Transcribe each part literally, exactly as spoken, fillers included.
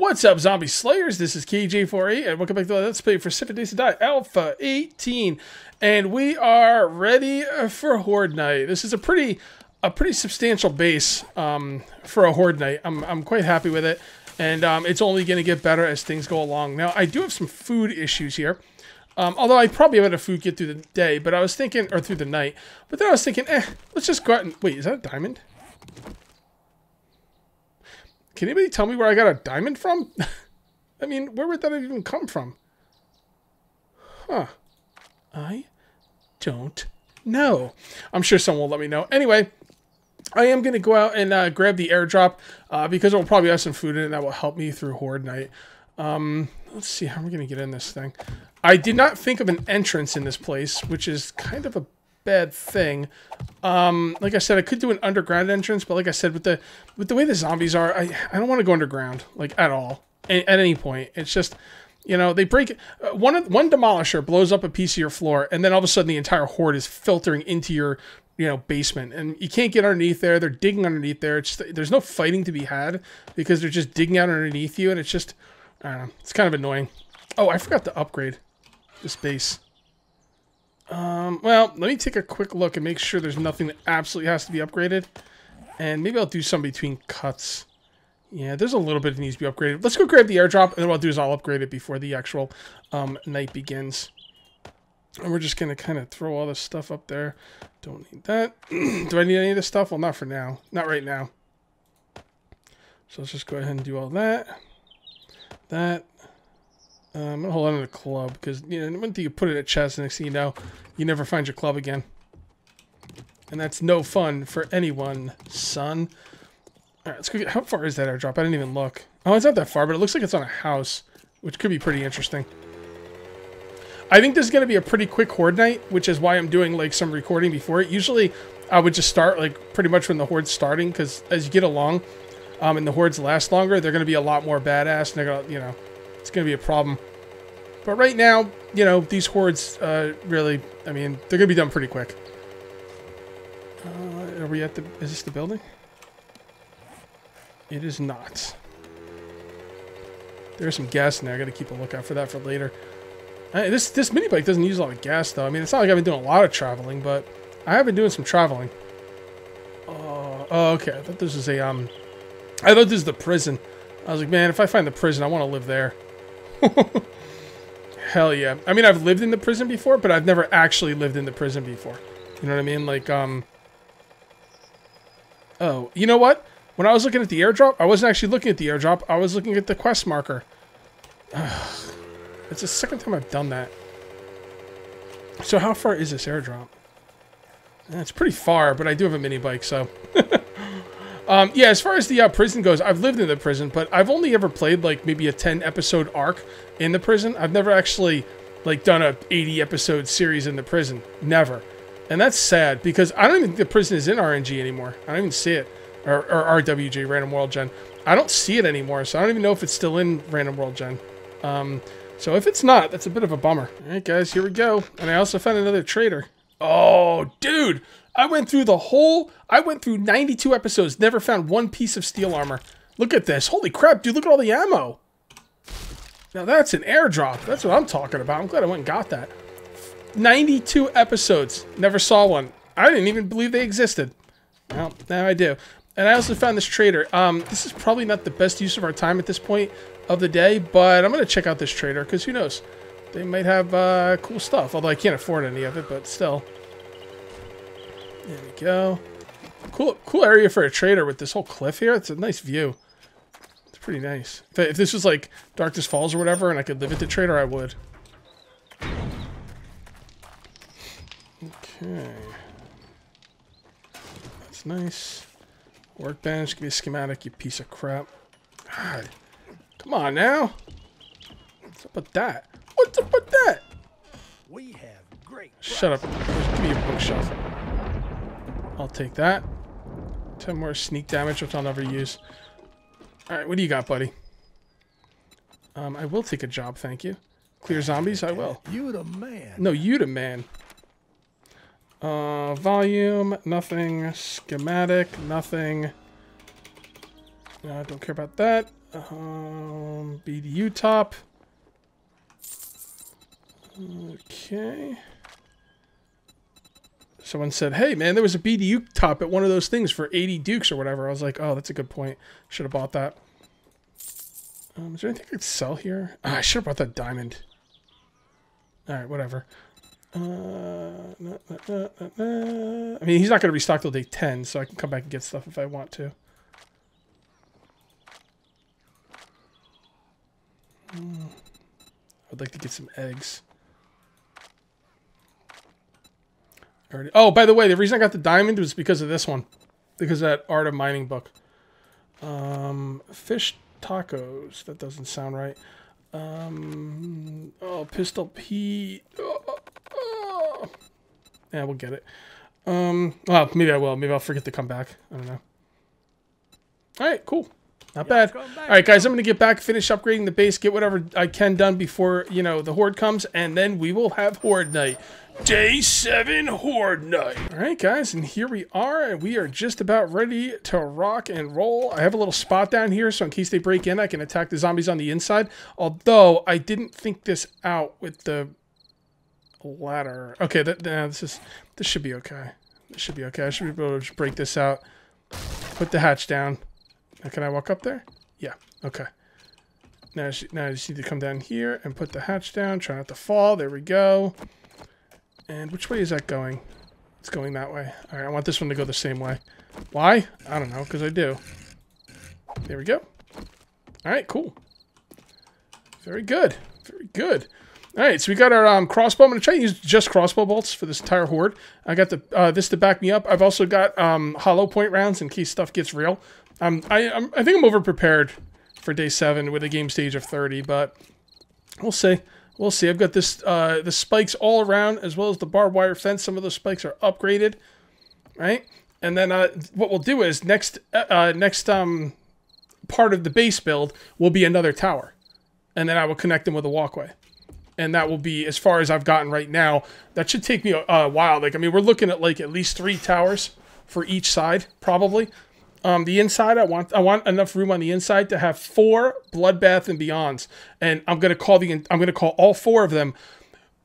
What's up, Zombie Slayers? This is K J four A, and welcome back to Let's Play for seven days to Die, Alpha eighteen. And we are ready for Horde Night. This is a pretty a pretty substantial base um, for a Horde Night. I'm, I'm quite happy with it, and um, it's only going to get better as things go along. Now, I do have some food issues here, um, although I probably have had a food get through the day, but I was thinking, or through the night, but then I was thinking, eh, let's just go out and... Wait, is that a diamond? Can anybody tell me where I got a diamond from? I mean, where would that have even come from? Huh. I don't know. I'm sure someone will let me know. Anyway, I am going to go out and uh, grab the airdrop uh, because it will probably have some food in it that will help me through Horde Night. Um, let's see how we're going to get in this thing. I did not think of an entrance in this place, which is kind of a bad thing. Um, like I said, I could do an underground entrance, but like I said, with the with the way the zombies are, I, I don't want to go underground, like, at all, a at any point. It's just, you know, they break... Uh, one, one demolisher blows up a piece of your floor, and then all of a sudden the entire horde is filtering into your, you know, basement, and you can't get underneath there. They're digging underneath there. It's just, there's no fighting to be had because they're just digging out underneath you, and it's just... I don't know. It's kind of annoying. Oh, I forgot to upgrade this base. Um, well, let me take a quick look and make sure there's nothing that absolutely has to be upgraded. And maybe I'll do some between cuts. Yeah, there's a little bit that needs to be upgraded. Let's go grab the airdrop, and then what I'll do is I'll upgrade it before the actual um, night begins. And we're just going to kind of throw all this stuff up there. Don't need that. Do I need any of this stuff? Well, not for now. Not right now. So let's just go ahead and do all that. That. Um, I'm gonna hold on to the club because, you know, when you put it at chest, next thing you know, you never find your club again, and that's no fun for anyone, son. All right, let's go get... How far is that airdrop? I didn't even look. Oh, it's not that far, but it looks like it's on a house, which could be pretty interesting. I think this is gonna be a pretty quick Horde Night, which is why I'm doing like some recording before it. Usually, I would just start like pretty much when the horde's starting, because as you get along, um, and the hordes last longer, they're gonna be a lot more badass, and they're gonna, you know. It's going to be a problem. But right now, you know, these hordes, uh, really, I mean, they're going to be done pretty quick. Uh, are we at the... Is this the building? It is not. There's some gas in there. I got to keep a lookout for that for later. Uh, this this mini bike doesn't use a lot of gas, though. I mean, it's not like I've been doing a lot of traveling, but I have been doing some traveling. Uh, oh, okay. I thought this was a... Um, I thought this was the prison. I was like, man, if I find the prison, I want to live there. Hell yeah. I mean, I've lived in the prison before, but I've never actually lived in the prison before. You know what I mean? Like, um... Oh, you know what? When I was looking at the airdrop, I wasn't actually looking at the airdrop. I was looking at the quest marker. Ugh. It's the second time I've done that. So how far is this airdrop? It's pretty far, but I do have a mini bike, so... Um, yeah, as far as the uh, prison goes, I've lived in the prison, but I've only ever played, like, maybe a ten-episode arc in the prison. I've never actually, like, done a eighty-episode series in the prison. Never. And that's sad, because I don't even think the prison is in R N G anymore. I don't even see it. Or, or R W G, Random World Gen. I don't see it anymore, so I don't even know if it's still in Random World Gen. Um, so if it's not, that's a bit of a bummer. All right, guys, here we go. And I also found another traitor. Oh, dude! I went through the whole... I went through ninety-two episodes, never found one piece of steel armor. Look at this. Holy crap, dude, look at all the ammo. Now that's an airdrop. That's what I'm talking about. I'm glad I went and got that. ninety-two episodes. Never saw one. I didn't even believe they existed. Well, now I do. And I also found this trader. Um, this is probably not the best use of our time at this point of the day, but I'm going to check out this trader, because who knows? They might have uh, cool stuff, although I can't afford any of it, but still... There we go. Cool, cool area for a trader with this whole cliff here. It's a nice view. It's pretty nice. If, if this was like Darkness Falls or whatever, and I could live at the trader, I would. Okay. That's nice. Workbench. Give me a schematic, you piece of crap. God. Come on now. What's up with that? What's up with that? We have great. Shut up. Just give me a bookshelf. I'll take that. ten more sneak damage, which I'll never use. Alright, what do you got, buddy? Um, I will take a job, thank you. Clear zombies? I will. You the man. No, you the man. Uh, volume, nothing. Schematic, nothing. No, I don't care about that. Um, B D U top. Okay. Someone said, hey, man, there was a B D U top at one of those things for eighty dukes or whatever. I was like, oh, that's a good point. Should have bought that. Um, is there anything I could sell here? Ah, I should have bought that diamond. All right, whatever. Uh, nah, nah, nah, nah, nah. I mean, he's not going to restock till day ten, so I can come back and get stuff if I want to. Mm. I'd like to get some eggs. Already. Oh, by the way, the reason I got the diamond was because of this one. Because of that Art of Mining book. Um, fish tacos. That doesn't sound right. Um, oh, Pistol Pete. Oh, oh. Yeah, we'll get it. Um, well, maybe I will. Maybe I'll forget to come back. I don't know. All right, cool. Not yeah, bad. All right, guys, I'm going to get back, finish upgrading the base, get whatever I can done before, you know, the Horde comes, and then we will have Horde Night. Day seven Horde Night. All right, guys, and here we are, and we are just about ready to rock and roll. I have a little spot down here, so in case they break in, I can attack the zombies on the inside, although I didn't think this out with the ladder. Okay, that, nah, this, is, this should be okay. This should be okay. I should be able to just break this out, put the hatch down. Now, can I walk up there? Yeah. Okay. Now I, just, now I just need to come down here and put the hatch down. Try not to fall. There we go. And which way is that going? It's going that way. All right. I want this one to go the same way. Why? I don't know. Because I do. There we go. All right. Cool. Very good. Very good. All right, so we got our um, crossbow. I'm going to try to use just crossbow bolts for this entire horde. I got the uh, this to back me up. I've also got um, hollow point rounds in case stuff gets real. Um, I I'm, I think I'm over prepared for day seven with a game stage of thirty, but we'll see. We'll see. I've got this uh, the spikes all around as well as the barbed wire fence. Some of those spikes are upgraded, right? And then uh, what we'll do is next uh, next um, part of the base build will be another tower, and then I will connect them with a walkway. And that will be, as far as I've gotten right now, that should take me a, a while. Like, I mean, we're looking at, like, at least three towers for each side, probably. Um, the inside, I want I want enough room on the inside to have four Bloodbath and Beyonds. And I'm going to call the I'm going to call all four of them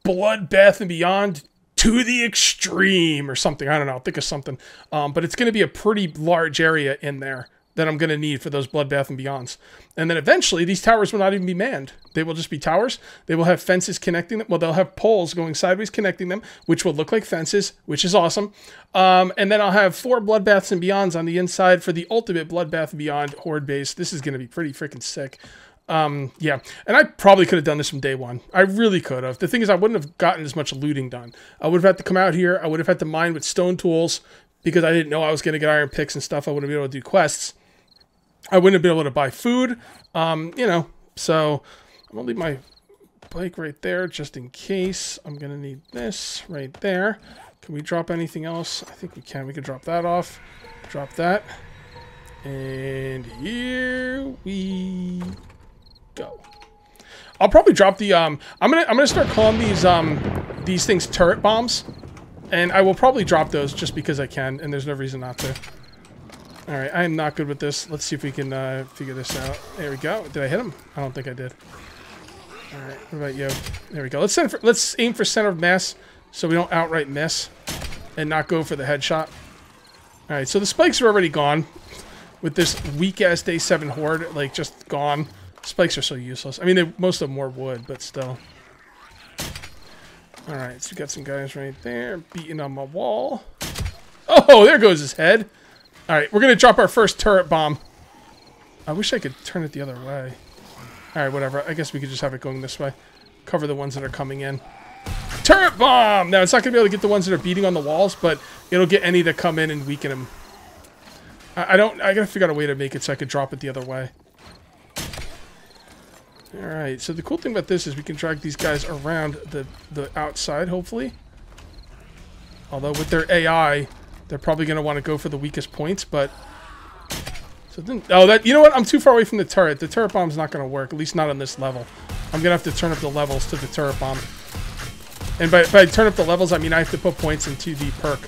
Bloodbath and Beyond to the Extreme or something. I don't know. I'll think of something. Um, but it's going to be a pretty large area in there that I'm going to need for those Bloodbath and Beyonds. And then eventually, these towers will not even be manned. They will just be towers. They will have fences connecting them. Well, they'll have poles going sideways connecting them, which will look like fences, which is awesome. Um, and then I'll have four Bloodbaths and Beyonds on the inside for the ultimate Bloodbath and Beyond horde base. This is going to be pretty freaking sick. Um, yeah, and I probably could have done this from day one. I really could have. The thing is, I wouldn't have gotten as much looting done. I would have had to come out here. I would have had to mine with stone tools because I didn't know I was going to get iron picks and stuff. I wouldn't be able to do quests. I wouldn't have been able to buy food, um, you know, so I'm going to leave my bike right there just in case. I'm going to need this right there. Can we drop anything else? I think we can. We can drop that off. Drop that. And here we go. I'll probably drop the, um, I'm going to, I'm going to start calling these, um, these things turret bombs. And I will probably drop those just because I can, and there's no reason not to. All right, I am not good with this. Let's see if we can uh, figure this out. There we go. Did I hit him? I don't think I did. All right, what about you? There we go. Let's send for, let's aim for center of mass so we don't outright miss and not go for the headshot. All right, so the spikes are already gone with this weak-ass day seven horde, like just gone. Spikes are so useless. I mean, they, most of them were wood, but still. All right, so we got some guys right there beating on my wall. Oh, there goes his head. All right, we're going to drop our first turret bomb. I wish I could turn it the other way. All right, whatever. I guess we could just have it going this way. Cover the ones that are coming in. Turret bomb! Now, it's not going to be able to get the ones that are beating on the walls, but it'll get any that come in and weaken them. I, I don't... I got to figure out a way to make it so I could drop it the other way. All right, so the cool thing about this is we can drag these guys around the, the outside, hopefully. Although, with their A I... They're probably going to want to go for the weakest points, but... So then, oh, that you know what? I'm too far away from the turret. The turret bomb's not going to work, at least not on this level. I'm going to have to turn up the levels to the turret bomb. And by, by turn up the levels, I mean I have to put points into the perk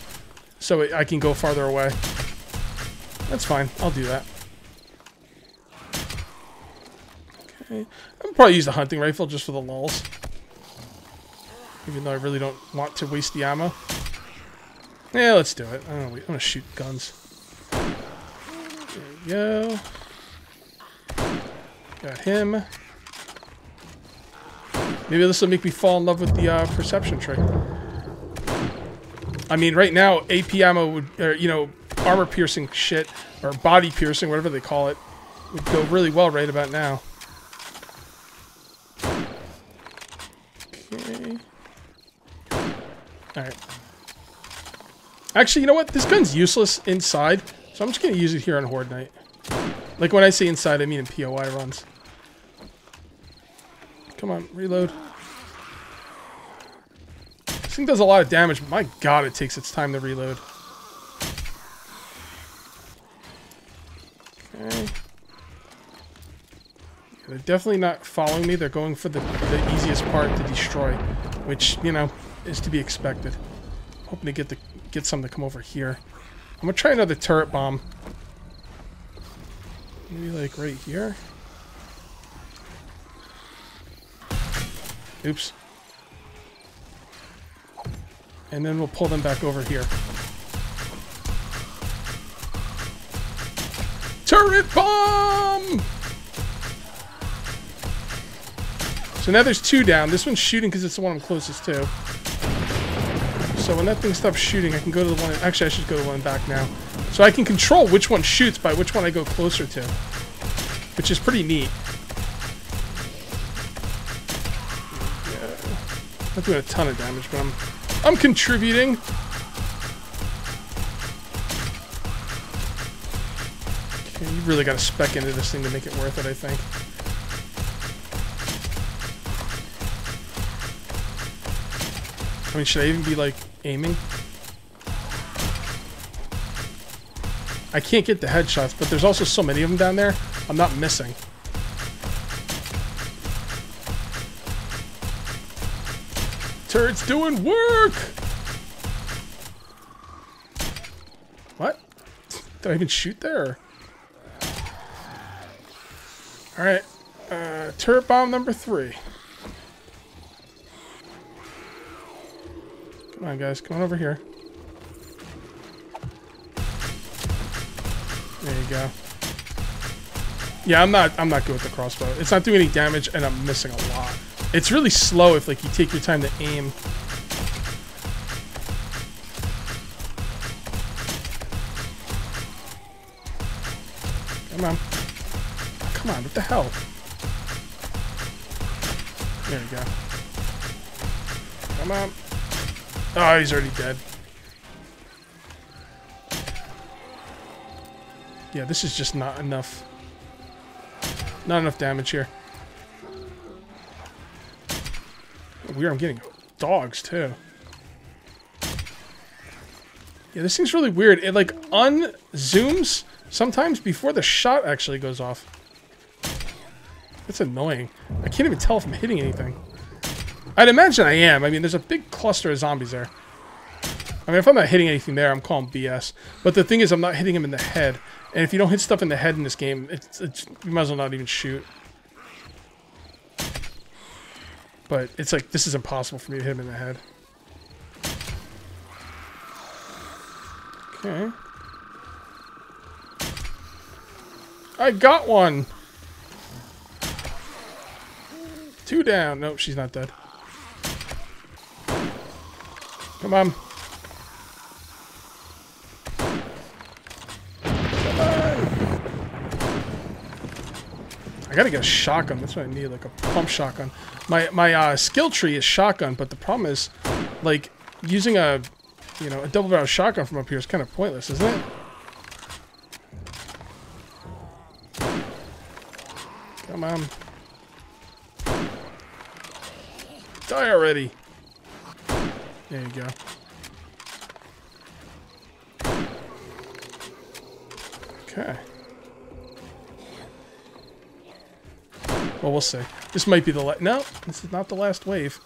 so it, I can go farther away. That's fine. I'll do that. Okay. I'll probably use the hunting rifle just for the lulz. Even though I really don't want to waste the ammo. Yeah, let's do it. I don't know, I'm gonna shoot guns. There we go. Got him. Maybe this will make me fall in love with the uh, perception trick. I mean, right now, A P ammo would, or, you know, armor-piercing shit, or body-piercing, whatever they call it, would go really well right about now. Okay. Alright. Actually, you know what? This gun's useless inside, so I'm just going to use it here on Horde Night. Like, when I say inside, I mean in P O I runs. Come on, reload. This thing does a lot of damage. My god, it takes its time to reload. Okay. They're definitely not following me. They're going for the, the easiest part to destroy, which, you know, is to be expected. Hoping to get, the, get some to come over here. I'm going to try another turret bomb. Maybe, like, right here? Oops. And then we'll pull them back over here. Turret bomb! So now there's two down. This one's shooting because it's the one I'm closest to. So when that thing stops shooting, I can go to the one... Actually, I should go to the one back now. So I can control which one shoots by which one I go closer to. Which is pretty neat. I'm doing a ton of damage, but I'm, I'm contributing. Okay, you really got to spec into this thing to make it worth it, I think. I mean, should I even be, like, aiming? I can't get the headshots, but there's also so many of them down there, I'm not missing. Turret's doing work! What? Did I even shoot there? Alright. Uh, turret bomb number three. Come on, guys. Come on over here. There you go. Yeah, I'm not, I'm not good with the crossbow. It's not doing any damage, and I'm missing a lot. It's really slow if, like, you take your time to aim. Come on. Come on, what the hell? There we go. Come on. Oh, he's already dead. Yeah, this is just not enough. Not enough damage here. Weird, I'm getting dogs too. Yeah, this thing's really weird. It like unzooms sometimes before the shot actually goes off. It's annoying. I can't even tell if I'm hitting anything. I'd imagine I am. I mean, there's a big cluster of zombies there. I mean, if I'm not hitting anything there, I'm calling B S. But the thing is, I'm not hitting them in the head. And if you don't hit stuff in the head in this game, it's, it's you might as well not even shoot. But it's like, this is impossible for me to hit him in the head. Okay. I got one! Two down. Nope, she's not dead. Come on. Come on. I gotta get a shotgun. That's what I need, like a pump shotgun. My, my uh, skill tree is shotgun, but the problem is, like, using a, you know, a double-barreled shotgun from up here is kind of pointless, isn't it? Come on. Die already. There you go. Okay. Well, we'll see. This might be the last... No, this is not the last wave.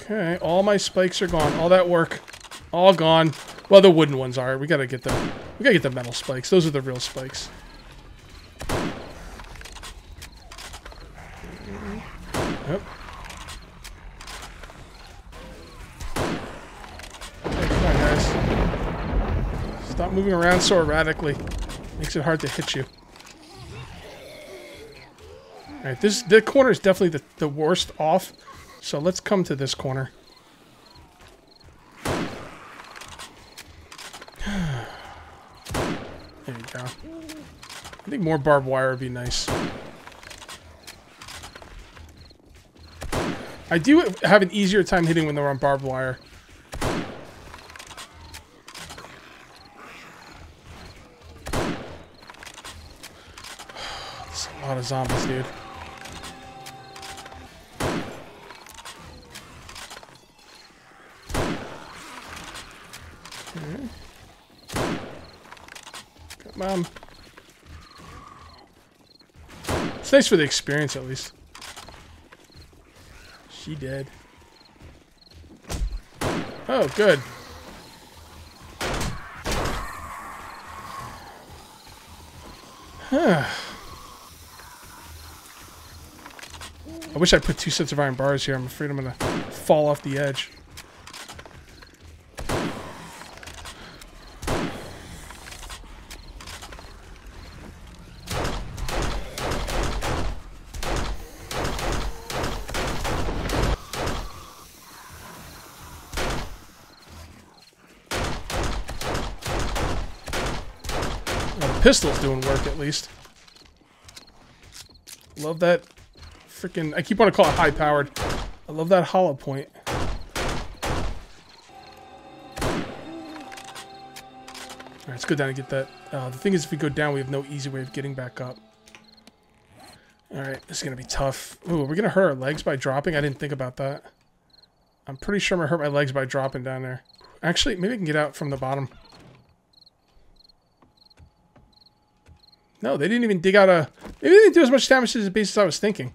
Okay, all my spikes are gone. All that work, all gone. Well, the wooden ones are. We gotta get the, we gotta get the metal spikes. Those are the real spikes. Yep. Hey, come on, guys. Stop moving around so erratically. Makes it hard to hit you. Alright, this the corner is definitely the, the worst off. So let's come to this corner. There you go. I think more barbed wire would be nice. I do have an easier time hitting when they're on barbed wire. There's a lot of zombies, dude. Come on. It's nice for the experience, at least. She dead. Oh, good. Huh. I wish I put two sets of iron bars here. I'm afraid I'm gonna fall off the edge. Pistol's doing work, at least. Love that freaking... I keep wanting to call it high-powered. I love that hollow point. Alright, let's go down and get that. Uh, the thing is, if we go down, we have no easy way of getting back up. Alright, this is going to be tough. Ooh, are we going to hurt our legs by dropping? I didn't think about that. I'm pretty sure I'm going to hurt my legs by dropping down there. Actually, maybe I can get out from the bottom. No, they didn't even dig out a... Maybe they didn't do as much damage to the base as I was thinking.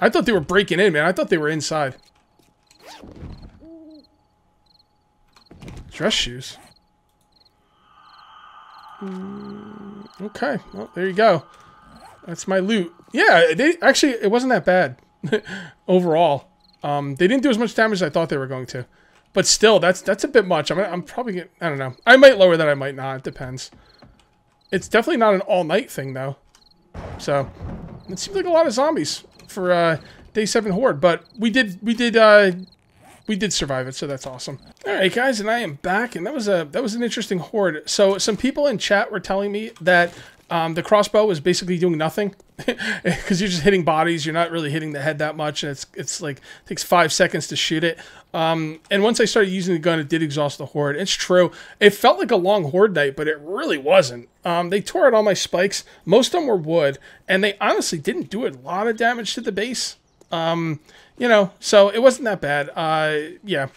I thought they were breaking in, man. I thought they were inside. Dress shoes. Mm, okay. Well, there you go. That's my loot. Yeah, they actually, it wasn't that bad. Overall. Um, they didn't do as much damage as I thought they were going to. But still, that's that's a bit much. I'm, I'm probably going to... I don't know. I might lower that. I might not. It depends. It's definitely not an all-night thing, though. So, it seems like a lot of zombies for uh, Day seven Horde, but we did, we did, uh, we did survive it, so that's awesome. All right, guys, and I am back, and that was a that was an interesting Horde. So, some people in chat were telling me that um, the crossbow was basically doing nothing because you're just hitting bodies, you're not really hitting the head that much, and it's it's like it takes five seconds to shoot it. Um, and once I started using the gun, it did exhaust the Horde. It's true. It felt like a long Horde night, but it really wasn't. Um, they tore out all my spikes. Most of them were wood, and they honestly didn't do a lot of damage to the base. Um, you know, so it wasn't that bad. Uh, yeah.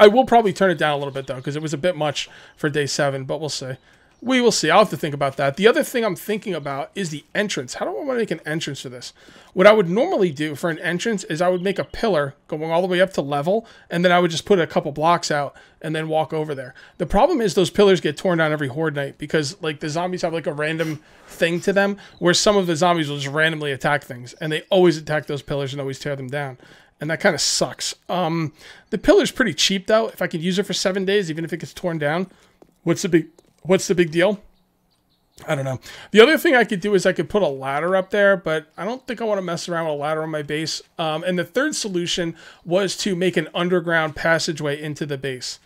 I will probably turn it down a little bit, though, because it was a bit much for day seven, but we'll see. We will see. I'll have to think about that. The other thing I'm thinking about is the entrance. How do I want to make an entrance for this? What I would normally do for an entrance is I would make a pillar going all the way up to level, and then I would just put a couple blocks out and then walk over there. The problem is those pillars get torn down every Horde night because like the zombies have like a random thing to them where some of the zombies will just randomly attack things, and they always attack those pillars and always tear them down. And that kind of sucks. Um, the pillar's pretty cheap, though. If I could use it for seven days, even if it gets torn down, what's the big... What's the big deal? I don't know. The other thing I could do is I could put a ladder up there, but I don't think I want to mess around with a ladder on my base. Um, and the third solution was to make an underground passageway into the base.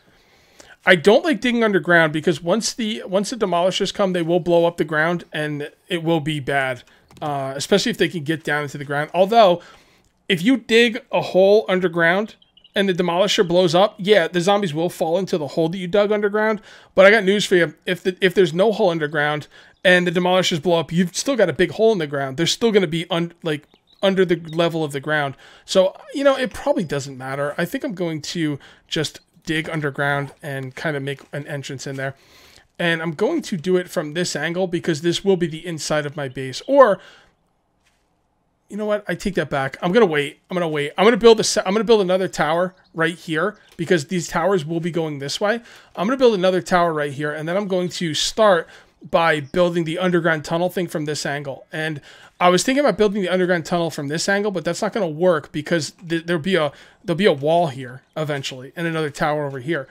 I don't like digging underground because once the once the demolishers come, they will blow up the ground and it will be bad, uh, especially if they can get down into the ground. Although, if you dig a hole underground and the demolisher blows up, yeah, the zombies will fall into the hole that you dug underground. But I got news for you. If the, if there's no hole underground and the demolishers blow up, you've still got a big hole in the ground. They're still going to be un, like under the level of the ground. So, you know, it probably doesn't matter. I think I'm going to just dig underground and kind of make an entrance in there. And I'm going to do it from this angle because this will be the inside of my base. Or... You know what? I take that back. I'm gonna wait. I'm gonna wait. I'm gonna build a. I'm gonna build another tower right here because these towers will be going this way. I'm gonna build another tower right here, and then I'm going to start by building the underground tunnel thing from this angle. And I was thinking about building the underground tunnel from this angle, but that's not going to work because th there'll be a there'll be a wall here eventually and another tower over here.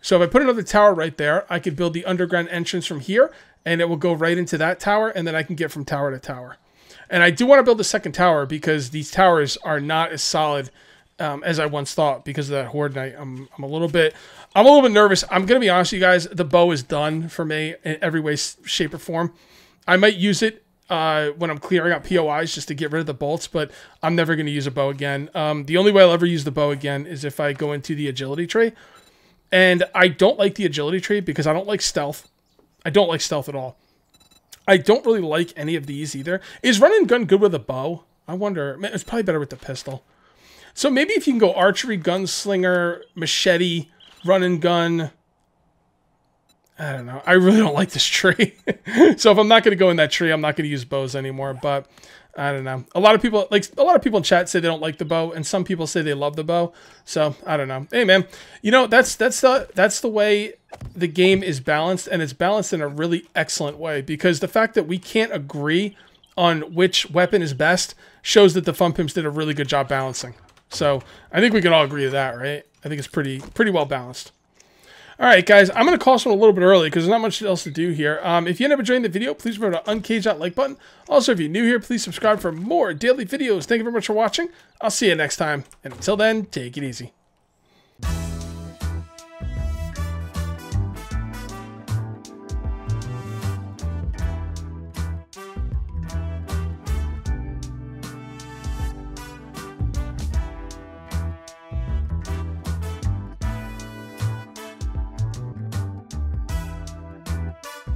So if I put another tower right there, I could build the underground entrance from here, and it will go right into that tower, and then I can get from tower to tower. And I do want to build a second tower because these towers are not as solid um, as I once thought because of that Horde Night. I'm, I'm a little bit, I'm a little bit nervous. I'm going to be honest with you guys. The bow is done for me in every way, shape, or form. I might use it uh, when I'm clearing out P O Is just to get rid of the bolts, but I'm never going to use a bow again. Um, the only way I'll ever use the bow again is if I go into the agility tree. And I don't like the agility tree because I don't like stealth. I don't like stealth at all. I don't really like any of these either. Is run and gun good with a bow? I wonder. It's probably better with the pistol. So maybe if you can go archery, gunslinger, machete, run and gun. I don't know. I really don't like this tree. So if I'm not going to go in that tree, I'm not going to use bows anymore. But I don't know. A lot of people, like a lot of people in chat, say they don't like the bow, and some people say they love the bow. So I don't know. Hey man, you know that's that's the that's the way the game is balanced, and it's balanced in a really excellent way because the fact that we can't agree on which weapon is best shows that the Fun Pimps did a really good job balancing. So I think we can all agree to that, right? I think it's pretty pretty well balanced. All right, guys, I'm going to call this one a little bit early because there's not much else to do here. Um, if you end up enjoying the video, please remember to uncage that like button. Also, if you're new here, please subscribe for more daily videos. Thank you very much for watching. I'll see you next time. And until then, take it easy.